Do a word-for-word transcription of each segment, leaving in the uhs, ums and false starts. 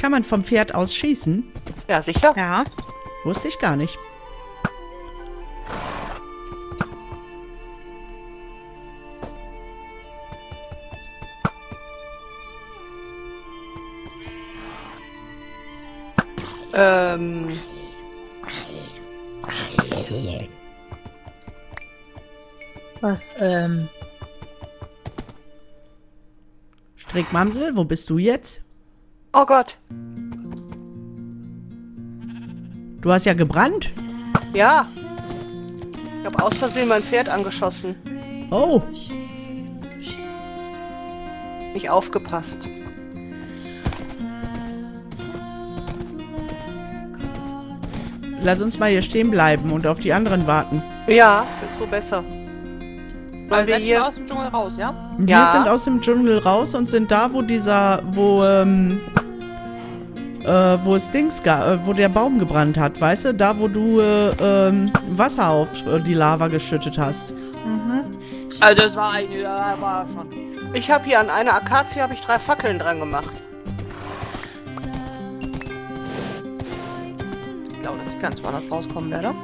Kann man vom Pferd aus schießen? Ja, sicher. Ja. Wusste ich gar nicht. Ähm... Was, ähm... Strickmamsell, wo bist du jetzt? Oh Gott. Du hast ja gebrannt. Ja. Ich habe aus Versehen mein Pferd angeschossen. Oh. Nicht aufgepasst. Lass uns mal hier stehen bleiben und auf die anderen warten. Ja, ist so besser. Weil wir hier aus dem Dschungel raus, ja? Wir ja. sind aus dem Dschungel raus und sind da, wo dieser, wo ähm, äh, wo es Dings gab, äh, wo der Baum gebrannt hat, weißt du? Da, wo du äh, ähm, Wasser auf äh, die Lava geschüttet hast. Mhm. Also das war eigentlich, das war schon. Ich habe hier an einer Akazie habe ich drei Fackeln dran gemacht. Ich glaube, das kann zwar anders rauskommen, leider.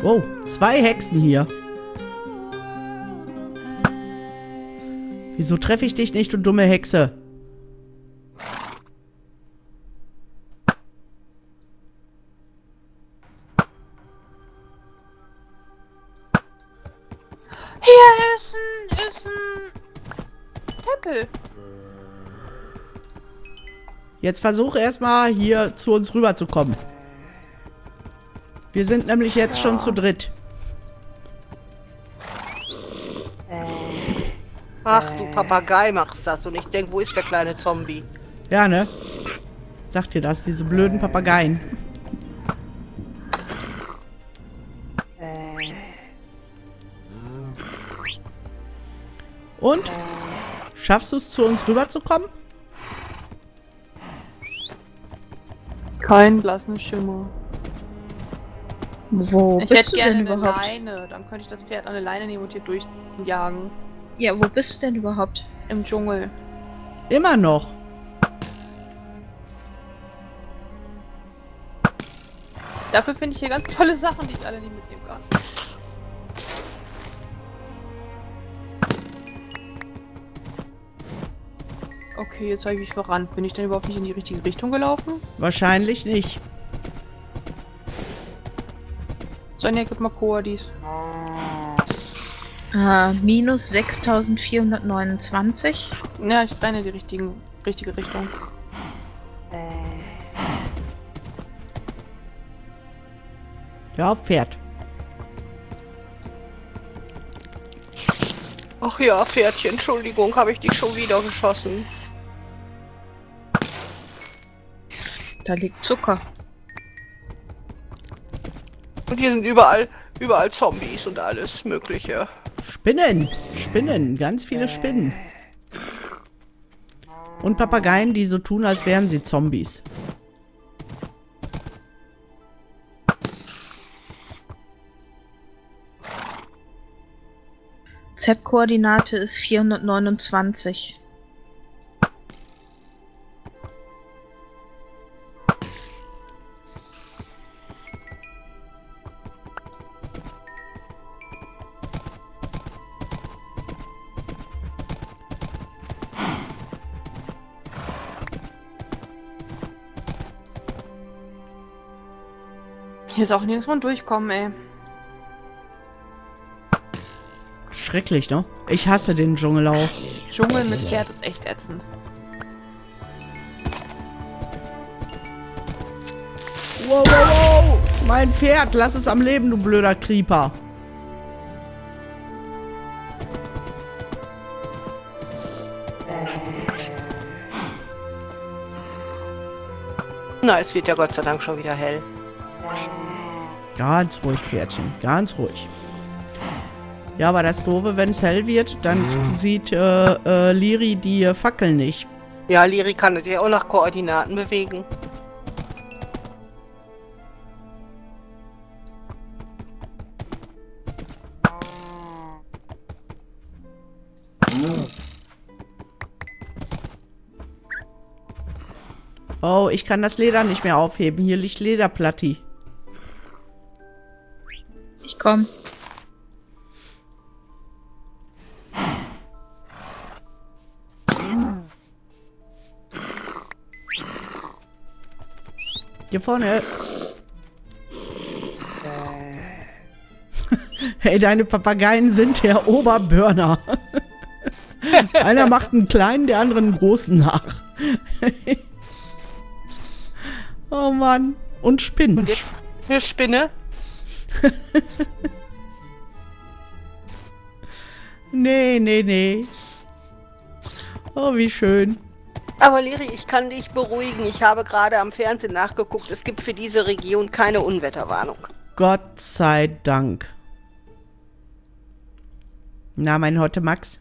Wow, zwei Hexen hier. Wieso treffe ich dich nicht, du dumme Hexe? Hier ist ein, ist ein Tempel. Jetzt versuche erstmal hier zu uns rüberzukommen. Wir sind nämlich jetzt ja. schon zu dritt. Ach, du Papagei machst das und ich denke, wo ist der kleine Zombie? Ja, ne? Sagt dir das, diese blöden Papageien. Und? Schaffst du es, zu uns rüberzukommen? Kein blassen Schimmer. Wo ich bist hätte du gerne denn überhaupt? Eine Leine, dann könnte ich das Pferd an eine Leine nehmen und hier durchjagen. Ja, wo bist du denn überhaupt? Im Dschungel. Immer noch. Dafür finde ich hier ganz tolle Sachen, die ich alle nicht mitnehmen kann. Okay, jetzt habe ich mich verrannt. Bin ich denn überhaupt nicht in die richtige Richtung gelaufen? Wahrscheinlich nicht. Sonja, gib mal Koordis. Ah, minus sechstausendvierhundertneunundzwanzig. Ja, ich trenne die richtigen, richtige Richtung. Ja, Pferd. Ach ja, Pferdchen, Entschuldigung, habe ich dich schon wieder geschossen. Da liegt Zucker. Und hier sind überall, überall Zombies und alles Mögliche. Spinnen, Spinnen, ganz viele Spinnen. Und Papageien, die so tun, als wären sie Zombies. Z-Koordinate ist vierhundertneunundzwanzig. Hier ist auch nirgends mal durchkommen, ey. Schrecklich, ne? Ich hasse den Dschungel auch. Dschungel mit Pferd ist echt ätzend. Wow, wow, wow! Mein Pferd, lass es am Leben, du blöder Creeper. Na, es wird ja Gott sei Dank schon wieder hell. Ganz ruhig, Pferdchen. Ganz ruhig. Ja, aber das Doofe, wenn es hell wird, dann sieht äh, äh, Liri die äh, Fackel nicht. Ja, Liri kann sich auch nach Koordinaten bewegen. Oh, ich kann das Leder nicht mehr aufheben. Hier liegt Lederplatti. Ich komm. Hier vorne. Hey, deine Papageien sind der Oberbörner. Einer macht einen kleinen, der andere einen großen nach. Oh Mann. Und Spinnen. Und jetzt eine Spinne? Nee, nee, nee. Oh, wie schön. Aber Liri, ich kann dich beruhigen. Ich habe gerade am Fernsehen nachgeguckt. Es gibt für diese Region keine Unwetterwarnung. Gott sei Dank. Na, mein Hotte Max.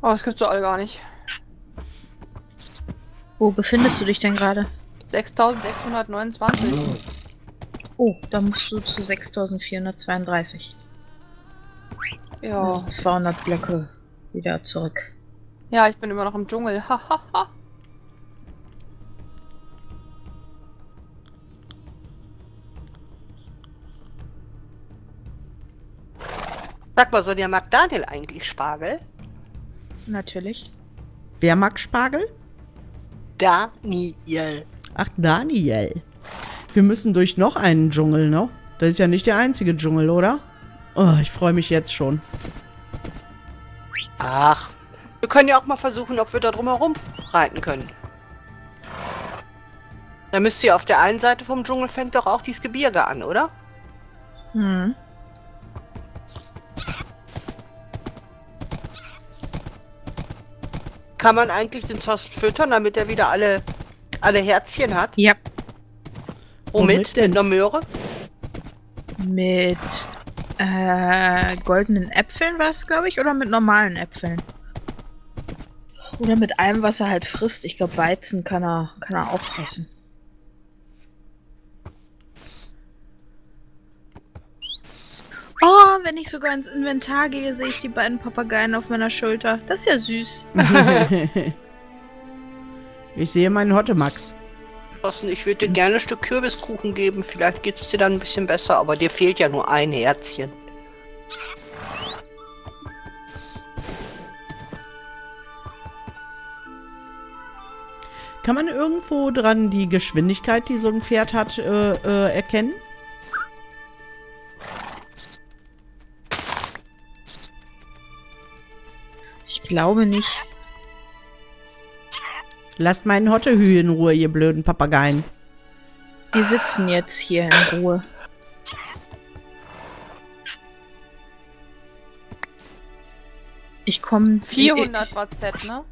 Oh, das gibt's doch alle gar nicht. Wo befindest du dich denn gerade? sechstausendsechshundertneunundzwanzig. Oh, da musst du zu sechstausendvierhundertzweiunddreißig. Ja. Das sind zweihundert Blöcke wieder zurück. Ja, ich bin immer noch im Dschungel. Hahaha. Sag mal, Sonja, mag Daniel eigentlich Spargel? Natürlich. Wer mag Spargel? Daniel. Ach, Daniel. Wir müssen durch noch einen Dschungel, ne? Das ist ja nicht der einzige Dschungel, oder? Oh, ich freue mich jetzt schon. Ach, wir können ja auch mal versuchen, ob wir da drumherum reiten können. Da müsst ihr auf der einen Seite vom Dschungel fängt doch auch dieses Gebirge an, oder? Hm. Kann man eigentlich den Zost füttern, damit er wieder alle, alle Herzchen hat? Ja. Womit? Womit denn? Mit einer Möhre? Mit äh, goldenen Äpfeln war es, glaube ich, oder mit normalen Äpfeln? Oder mit allem, was er halt frisst. Ich glaube, Weizen kann er, kann er auch fressen. Oh, wenn ich sogar ins Inventar gehe, sehe ich die beiden Papageien auf meiner Schulter. Das ist ja süß. Ich sehe meinen Hottemax. Ich würde dir gerne ein Stück Kürbiskuchen geben. Vielleicht geht es dir dann ein bisschen besser, aber dir fehlt ja nur ein Herzchen. Kann man irgendwo dran die Geschwindigkeit, die so ein Pferd hat, äh, äh, erkennen? Ich glaube nicht. Lasst meinen Hottehü in Ruhe, ihr blöden Papageien. Die sitzen jetzt hier in Ruhe. Ich komme... vierhundert war Z, ne?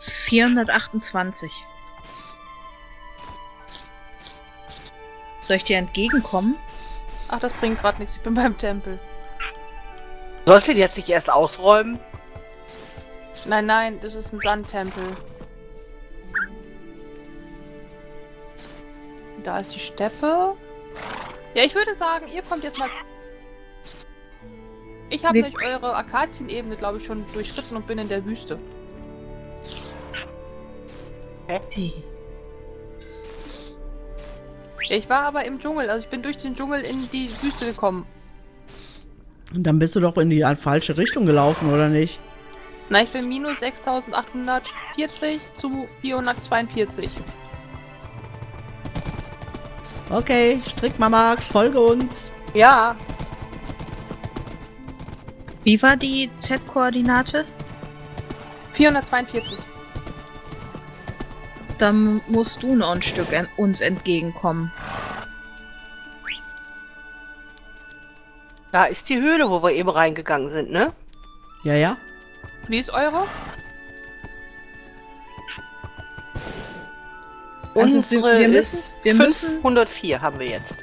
vierhundertachtundzwanzig. Soll ich dir entgegenkommen? Ach, das bringt gerade nichts. Ich bin beim Tempel. Sollte die jetzt nicht erst ausräumen? Nein, nein, das ist ein Sandtempel. Da ist die Steppe. Ja, ich würde sagen, ihr kommt jetzt mal... Ich habe durch eure Akazienebene, glaube ich, schon durchschritten und bin in der Wüste. Ich war aber im Dschungel, also ich bin durch den Dschungel in die Wüste gekommen. Und dann bist du doch in die falsche Richtung gelaufen, oder nicht? Na, ich bin minus sechstausendachthundertvierzig zu vierhundertzweiundvierzig. Okay, Strickmama, folge uns. Ja. Wie war die Z-Koordinate? vierhundertzweiundvierzig. Dann musst du noch ein Stück uns entgegenkommen. Da ist die Höhle, wo wir eben reingegangen sind, ne? Ja, ja. Wie ist eure? Also unsere wir müssen, ist wir müssen fünfhundertvier haben wir jetzt.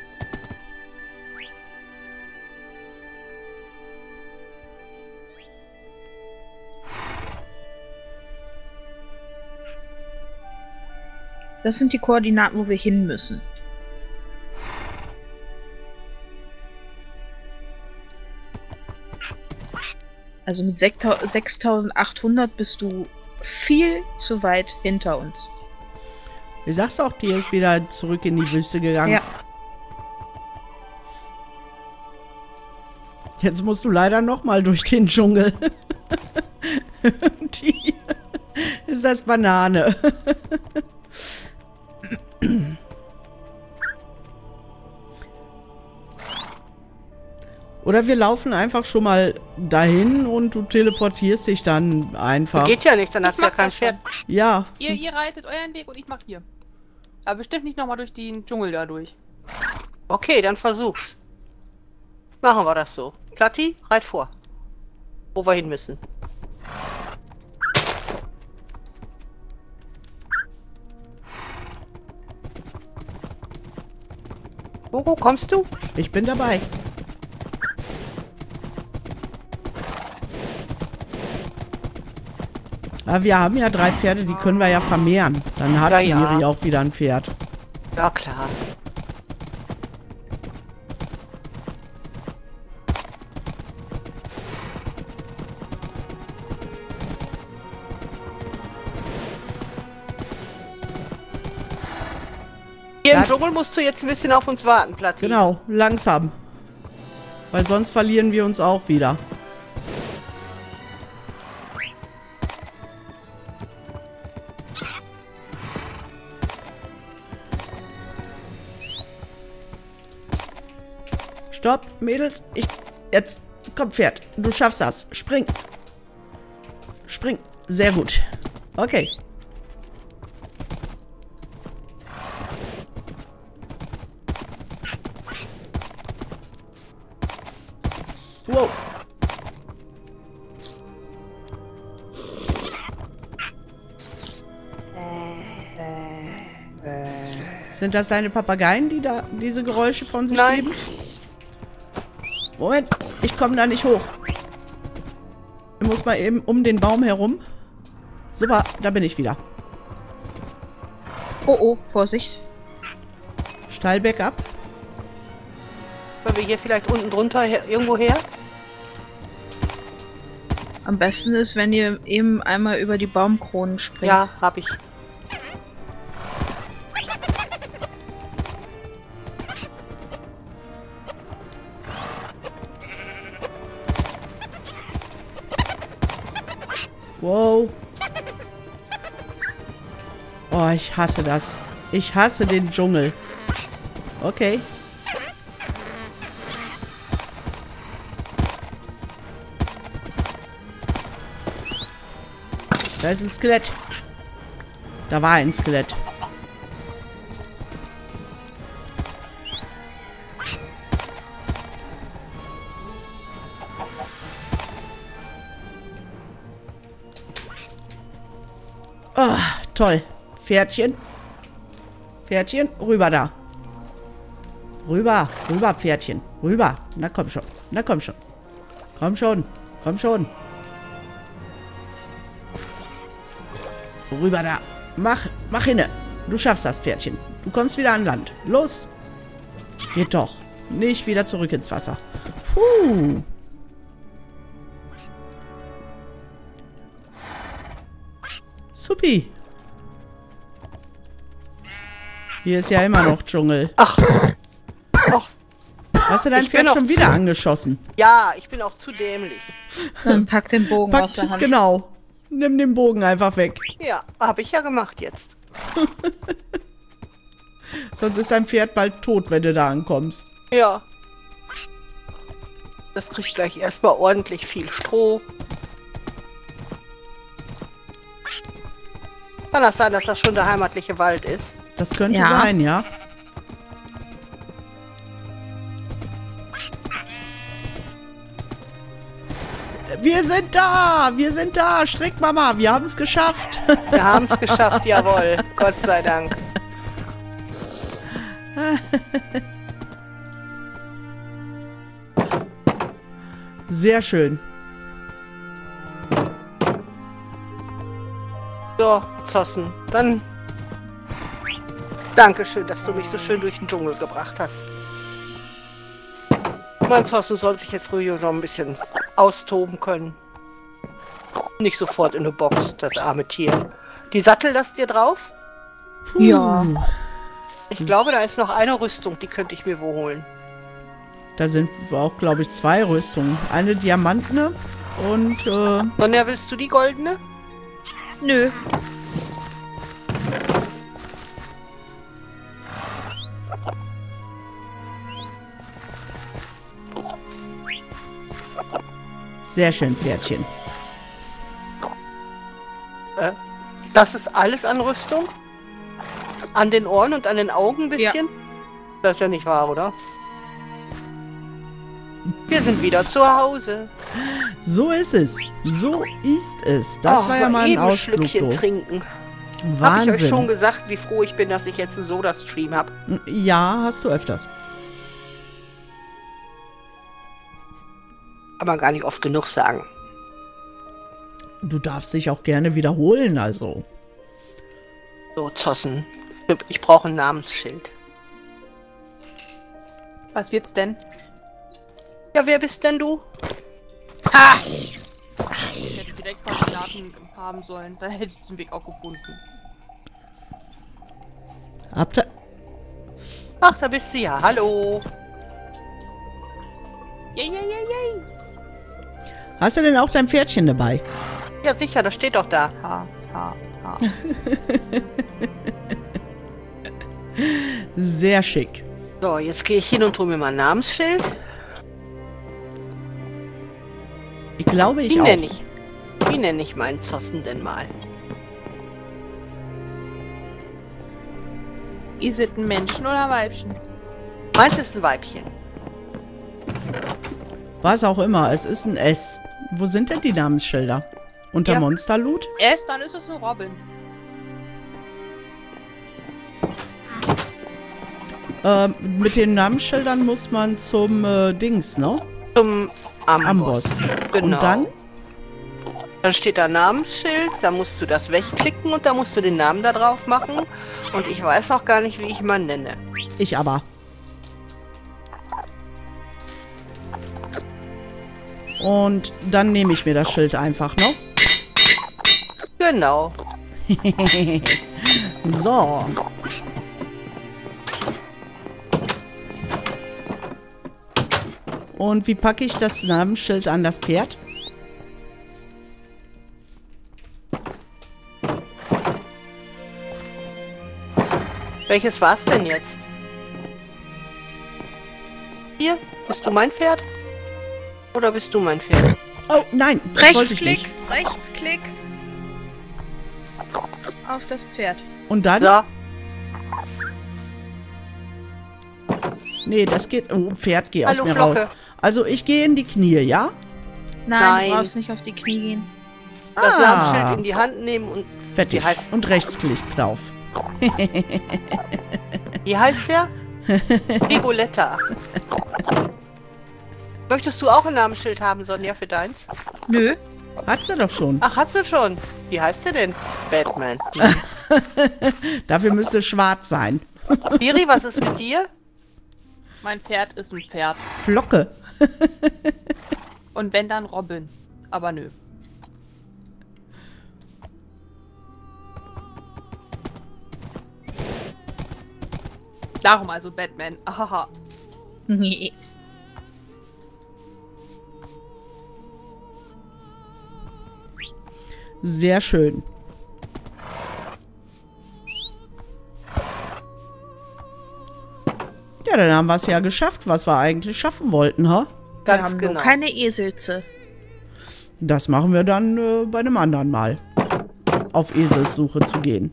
Das sind die Koordinaten, wo wir hin müssen. Also mit sechstausendachthundert bist du viel zu weit hinter uns. Ich sag's doch, die ist wieder zurück in die Wüste gegangen. Ja. Jetzt musst du leider nochmal durch den Dschungel. Die ist das Banane. Oder wir laufen einfach schon mal dahin und du teleportierst dich dann einfach. Geht ja nichts, dann hat's ja kein Pferd. Ja. Ihr, ihr reitet euren Weg und ich mach hier. Aber bestimmt nicht nochmal durch den Dschungel dadurch. Okay, dann versuch's. Machen wir das so. Kathi, reit vor. Wo wir hin müssen. Gogo, kommst du? Ich bin dabei. Aber wir haben ja drei Pferde, die können wir ja vermehren. Dann hat Miri ja, ja. auch wieder ein Pferd. Ja, klar. Hier im Dschungel musst du jetzt ein bisschen auf uns warten, Platy. Genau, langsam. Weil sonst verlieren wir uns auch wieder. Stopp, Mädels, ich... Jetzt, komm Pferd, du schaffst das. Spring. Spring, sehr gut. Okay. Wow. Sind das deine Papageien, die da diese Geräusche von sich Nein. geben? Moment, ich komme da nicht hoch. Ich muss mal eben um den Baum herum. Super, da bin ich wieder. Oh, oh, Vorsicht. Steil bergab. Können wir hier vielleicht unten drunter her, irgendwo her? Am besten ist, wenn ihr eben einmal über die Baumkronen springt. Ja, hab ich. Wow. Oh, ich hasse das. Ich hasse den Dschungel. Okay. Da ist ein Skelett. Da war ein Skelett. Oh, toll. Pferdchen. Pferdchen, rüber da. Rüber, rüber, Pferdchen. Rüber. Na komm schon. Na komm schon. Komm schon. Komm schon. Rüber da. Mach, mach hinne. Du schaffst das, Pferdchen. Du kommst wieder an Land. Los. Geht doch. Nicht wieder zurück ins Wasser. Puh. Supi. Hier ist ja immer noch Dschungel. Ach. Ach. Hast du dein ich Pferd schon wieder angeschossen? Ja, ich bin auch zu dämlich. Dann pack den Bogen pack, aus der Hand. Genau. Nimm den Bogen einfach weg. Ja, habe ich ja gemacht jetzt. Sonst ist dein Pferd bald tot, wenn du da ankommst. Ja. Das kriegt gleich erstmal ordentlich viel Stroh. Kann das sein, dass das schon der heimatliche Wald ist? Das könnte ja. sein, ja. Wir sind da! Wir sind da! Strickmama, wir haben es geschafft! Wir haben es geschafft, jawohl. Gott sei Dank. Sehr schön. So, Zossen, dann... Dankeschön, dass du mich so schön durch den Dschungel gebracht hast. Mein Zossen soll sich jetzt ruhig noch ein bisschen austoben können. nicht sofort in eine Box, das arme Tier. Die Sattel lasst ihr drauf? Puh. Ja. Ich das glaube, da ist noch eine Rüstung, die könnte ich mir wohl holen. Da sind auch, glaube ich, zwei Rüstungen. Eine diamantene und... Äh Sonja, willst du die goldene? Nö. Sehr schön, Pferdchen. Äh, das ist alles an Rüstung? An den Ohren und an den Augen ein bisschen? Ja. Das ist ja nicht wahr, oder? Wir sind wieder zu Hause. So ist es. So ist es. Das oh, war ja mal ein Ausflug. Ein Schlückchen trinken. Wahnsinn. Habe ich euch schon gesagt, wie froh ich bin, dass ich jetzt einen Soda-Stream habe? Ja, hast du öfters. Aber gar nicht oft genug sagen. Du darfst dich auch gerne wiederholen, also. So, Zossen. Ich brauche ein Namensschild. Was wird's denn? Ja, wer bist denn du? Ha! Ich hätte direkt Kandidaten haben sollen. Dann hätte ich den Weg auch gefunden. Habt ihr... Ach, da bist du ja. Hallo. Yay, yay, yay, yay. Hast du denn auch dein Pferdchen dabei? Ja, sicher. Das steht doch da. Ha, ha, ha. Sehr schick. So, jetzt gehe ich hin und hole mir mal ein Namensschild. Ich glaube, ich wie auch. Nenn ich, wie nenne ich meinen Zossen denn mal? Ist es ein Männchen oder ein Weibchen? Meins ist ein Weibchen. Was auch immer, es ist ein S. Wo sind denn die Namensschilder? Unter ja. Monsterloot? S, dann ist es ein Robin. Ähm, mit den Namensschildern muss man zum äh, Dings, ne? Zum Amboss. Amboss. Genau. Und dann? Dann steht da Namensschild, da musst du das wegklicken und da musst du den Namen da drauf machen. Und ich weiß auch gar nicht, wie ich ihn nenne. Ich aber. Und dann nehme ich mir das Schild einfach, ne? Genau. So. Und wie packe ich das Namensschild an das Pferd? Welches war's denn jetzt? Hier, bist du mein Pferd? Oder bist du mein Pferd? Oh, nein! Rechtsklick! Rechtsklick! Auf das Pferd. Und dann? Ja. Nee, das geht... Oh, Pferd, geh aus mir raus. Also, ich gehe in die Knie, ja? Nein, nein, du brauchst nicht auf die Knie gehen. Das ah. Namensschild in die Hand nehmen und... Fertig. Wie heißt und Rechtsklick drauf. Wie heißt der? Riboletta. Möchtest du auch ein Namensschild haben, Sonja, für deins? Nö. Hat sie doch schon. Ach, hat sie schon. Wie heißt der denn? Batman. Dafür müsste es schwarz sein. Siri, was ist mit dir? Mein Pferd ist ein Pferd. Flocke. Und wenn, dann Robin. Aber nö. Darum also Batman. Ahaha. Nee. Sehr schön. Ja, dann haben wir es ja geschafft, was wir eigentlich schaffen wollten, ha? Ganz wir haben genau. Nur keine Eselze. Das machen wir dann äh, bei einem anderen Mal. Auf Eselssuche zu gehen.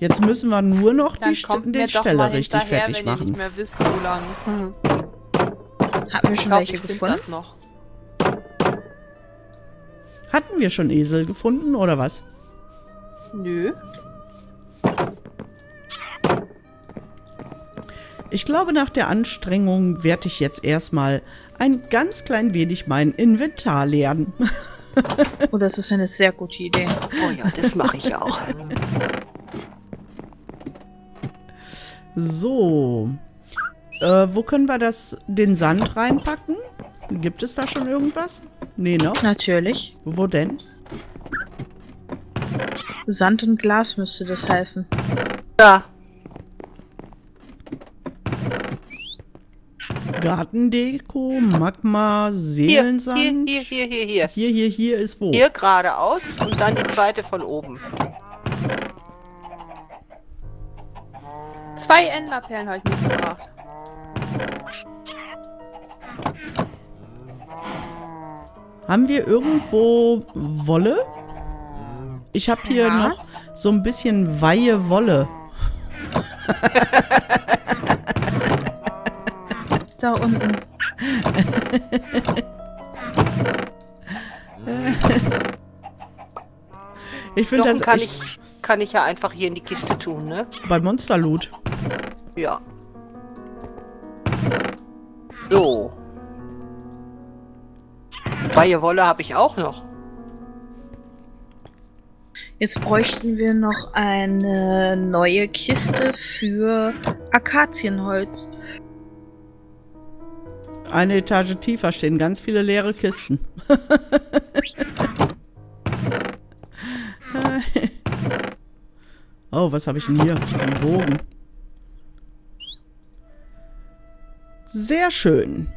Jetzt müssen wir nur noch die St den Steller richtig fertig wenn machen. Ihr nicht mehr wisst, wo lang. Hm. Hatten wir schon glaub, welche ich gefunden? Das noch. Hatten wir schon Esel gefunden, oder was? Nö. Ich glaube, nach der Anstrengung werde ich jetzt erstmal ein ganz klein wenig mein Inventar leeren. Oh, das ist eine sehr gute Idee. Oh ja, das mache ich auch. So. Äh, wo können wir das, den Sand reinpacken? Gibt es da schon irgendwas? Nee, ne? Natürlich. Wo denn? Sand und Glas müsste das heißen. Ja. Gartendeko, Magma, Seelensand. Hier, hier, hier, hier, hier. Hier, hier, hier ist wo? Hier geradeaus und dann die zweite von oben. Zwei Enderperlen habe ich mitgebracht. Haben wir irgendwo Wolle? Ich habe hier ja. noch so ein bisschen Weihe-Wolle. Da unten. Ich finde das kann ich, ich kann ich ja einfach hier in die Kiste tun, ne? Bei Monsterloot. Ja. So. Weihewolle habe ich auch noch. Jetzt bräuchten wir noch eine neue Kiste für Akazienholz. Eine Etage tiefer stehen ganz viele leere Kisten. Oh, was habe ich denn hier? Ein Bogen. Sehr schön.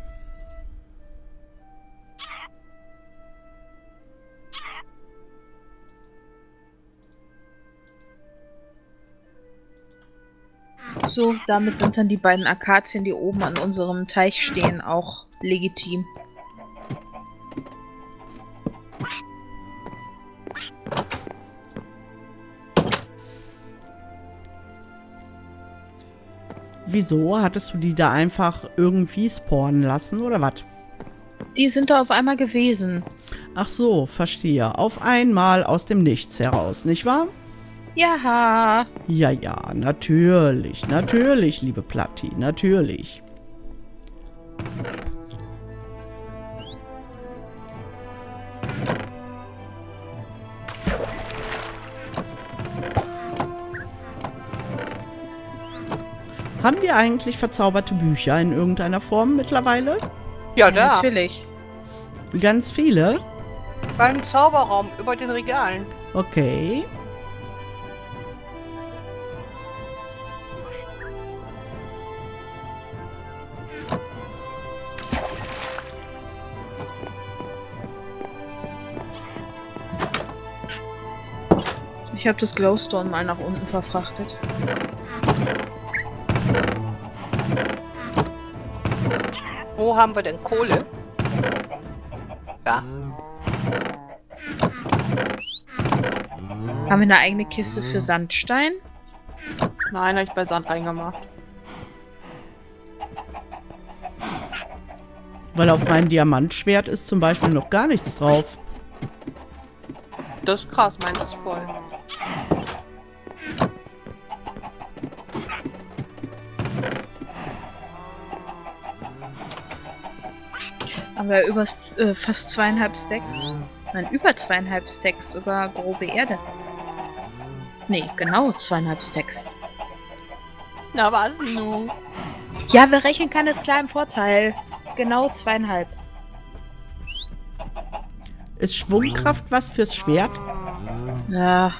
So, damit sind dann die beiden Akazien, die oben an unserem Teich stehen, auch legitim. Wieso? Hattest du die da einfach irgendwie spawnen lassen, oder was? Die sind da auf einmal gewesen. Ach so, verstehe. Auf einmal aus dem Nichts heraus, nicht wahr? Ja. Ja, ja, natürlich, natürlich, liebe Platti, natürlich. Haben wir eigentlich verzauberte Bücher in irgendeiner Form mittlerweile? Ja, da. Natürlich. Ganz viele? Beim Zauberraum, über den Regalen. Okay. Ich habe das Glowstone mal nach unten verfrachtet. Wo haben wir denn Kohle? Da. Haben wir eine eigene Kiste für Sandstein? Nein, habe ich bei Sand reingemacht. Weil auf meinem Diamantschwert ist zum Beispiel noch gar nichts drauf. Das ist krass, meins ist voll. Aber über äh, fast zweieinhalb Stacks. Nein, über zweieinhalb Stacks sogar grobe Erde. Nee, genau zweieinhalb Stacks. Na was nun? Ja, wir rechnen kann es klar im Vorteil. Genau zweieinhalb. Ist Schwungkraft was fürs Schwert? Ja,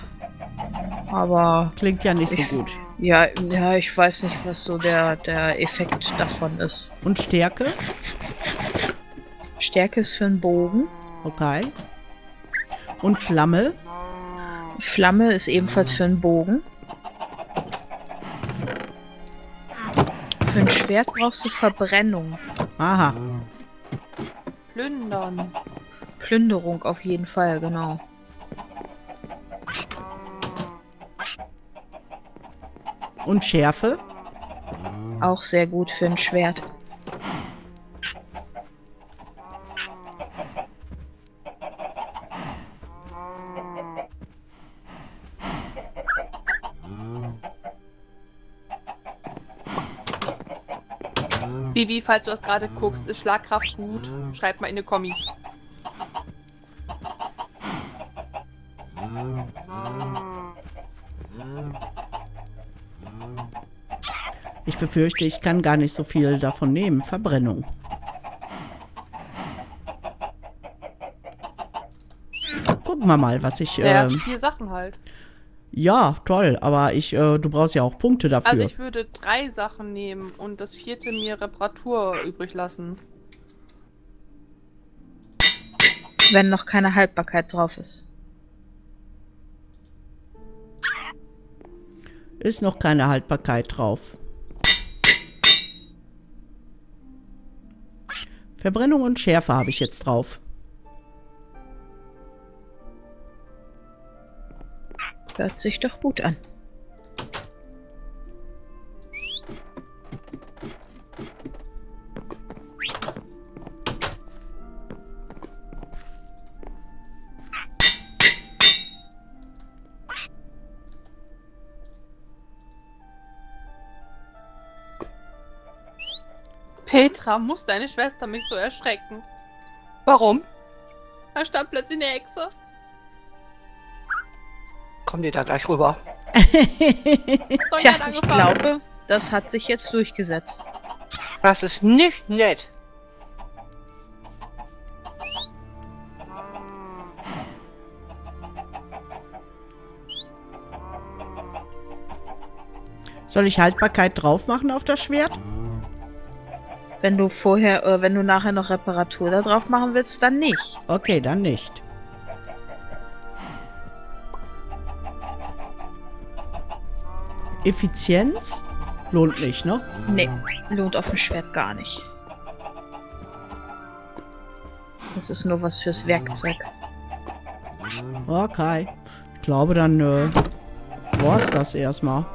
aber... Klingt ja nicht ich, so gut. Ja, ja, ich weiß nicht, was so der, der Effekt davon ist. Und Stärke? Stärke ist für einen Bogen. Okay. Und Flamme? Flamme ist ebenfalls für einen Bogen. Für ein Schwert brauchst du Verbrennung. Aha. Plündern. Plünderung auf jeden Fall, genau. Und Schärfe? Auch sehr gut für ein Schwert. Vivi, falls du das gerade guckst, ist Schlagkraft gut? Schreib mal in die Kommis. Ich befürchte, ich kann gar nicht so viel davon nehmen. Verbrennung. Gucken wir mal, was ich... Äh, ja, vier Sachen halt. Ja, toll, aber ich, äh, du brauchst ja auch Punkte dafür. Also ich würde drei Sachen nehmen und das vierte mir Reparatur übrig lassen. Wenn noch keine Haltbarkeit drauf ist. Ist noch keine Haltbarkeit drauf. Verbrennung und Schärfe habe ich jetzt drauf. Hört sich doch gut an. Petra, muss deine Schwester mich so erschrecken? Warum? Da stand plötzlich eine Hexe. Kommt ihr da gleich rüber? Tja, ich glaube, das hat sich jetzt durchgesetzt. Das ist nicht nett. Soll ich Haltbarkeit drauf machen auf das Schwert? Wenn du vorher, äh, wenn du nachher noch Reparatur da drauf machen willst, dann nicht. Okay, dann nicht. Effizienz? Lohnt nicht, ne? Nee, lohnt auf dem Schwert gar nicht. Das ist nur was fürs Werkzeug. Okay. Ich glaube, dann äh, war's das erstmal.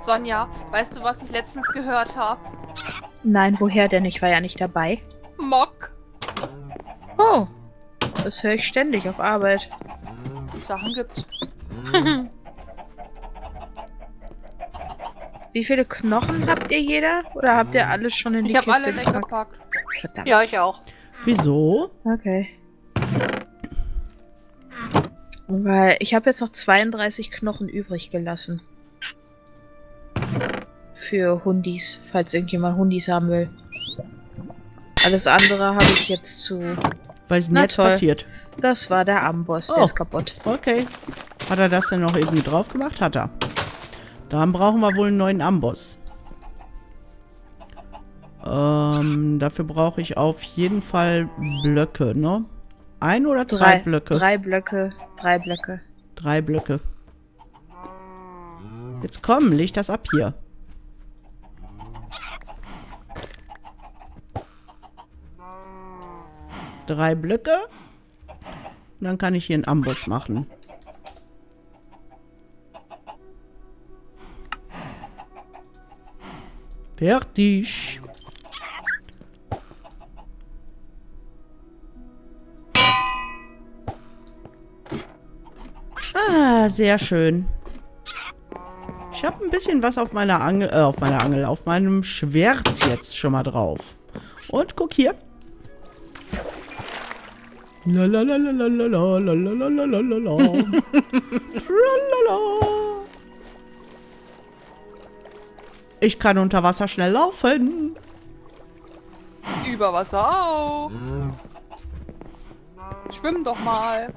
Sonja, weißt du, was ich letztens gehört habe? Nein, woher denn? Ich war ja nicht dabei. Mock. Oh, das höre ich ständig auf Arbeit. Sachen gibt's. Wie viele Knochen habt ihr jeder? Oder habt ihr alles schon in die Kiste gepackt? Ich habe alle weggepackt. Verdammt. Ja, ich auch. Wieso? Okay. Weil ich habe jetzt noch zweiunddreißig Knochen übrig gelassen. Für Hundis, falls irgendjemand Hundis haben will. Alles andere habe ich jetzt zu... Weiß nicht, was passiert. Das war der Armboss, oh, der ist kaputt. Okay. Hat er das denn noch irgendwie drauf gemacht? Hat er. Dann brauchen wir wohl einen neuen Amboss. Ähm, dafür brauche ich auf jeden Fall Blöcke, ne? Ein oder zwei drei, Blöcke? Drei Blöcke, drei Blöcke. Drei Blöcke. Jetzt komm, leg das ab hier. Drei Blöcke. Und dann kann ich hier einen Amboss machen. Fertig. Ah, sehr schön. Ich habe ein bisschen was auf meiner Angel, äh, auf meiner Angel, auf meinem Schwert jetzt schon mal drauf. Und guck hier. Ich kann unter Wasser schnell laufen. Über Wasser auch. Mhm. Schwimm doch mal.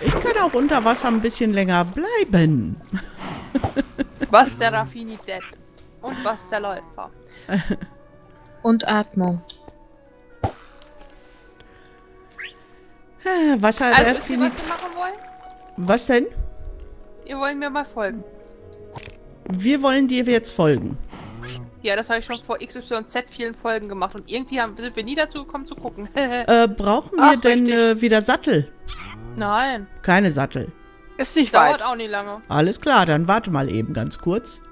Ich kann auch unter Wasser ein bisschen länger bleiben. Was der Raffinität und was der Läufer. Und Atmung. Was hat also, ist die, was wir machen wollen? Was denn? Ihr wollt mir mal folgen. Wir wollen dir jetzt folgen. Ja, das habe ich schon vor X Y Z vielen Folgen gemacht. Und irgendwie haben, sind wir nie dazu gekommen zu gucken. äh, brauchen wir Ach, denn äh, wieder Sattel? Nein. Keine Sattel. Ist nicht weit. Dauert auch nicht lange. Alles klar, dann warte mal eben ganz kurz.